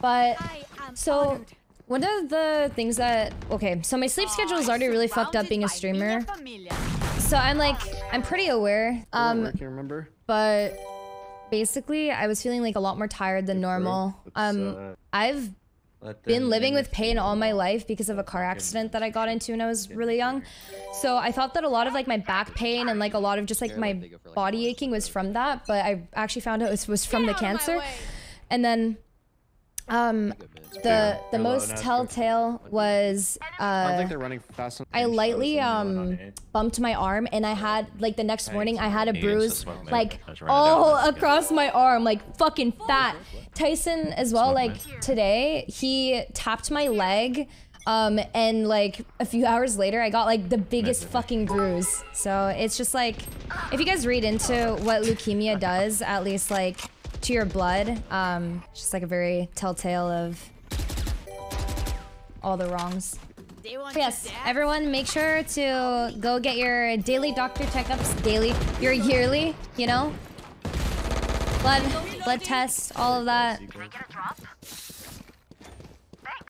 But so one of the things that, okay, so my sleep schedule is already really fucked up being a streamer. So I'm like, I'm pretty aware. I can't remember. But basically I was feeling like a lot more tired than normal. I've been living with pain all my life because of a car accident that I got into when I was really young. So I thought that a lot of like my back pain and like a lot of just like my body aching was from that, but I actually found out it was from the cancer. And then the most telltale was I lightly bumped my arm, and I had like the next morning I had a bruise like all across my arm, like fucking fat. Tyson as well, like today he tapped my leg and like a few hours later I got like the biggest fucking bruise. So it's just like, if you guys read into what leukemia does, at least like to your blood, it's just like a very telltale of all the wrongs. But yes, everyone make sure to go get your daily doctor checkups, your yearly, you know, blood tests, all of that.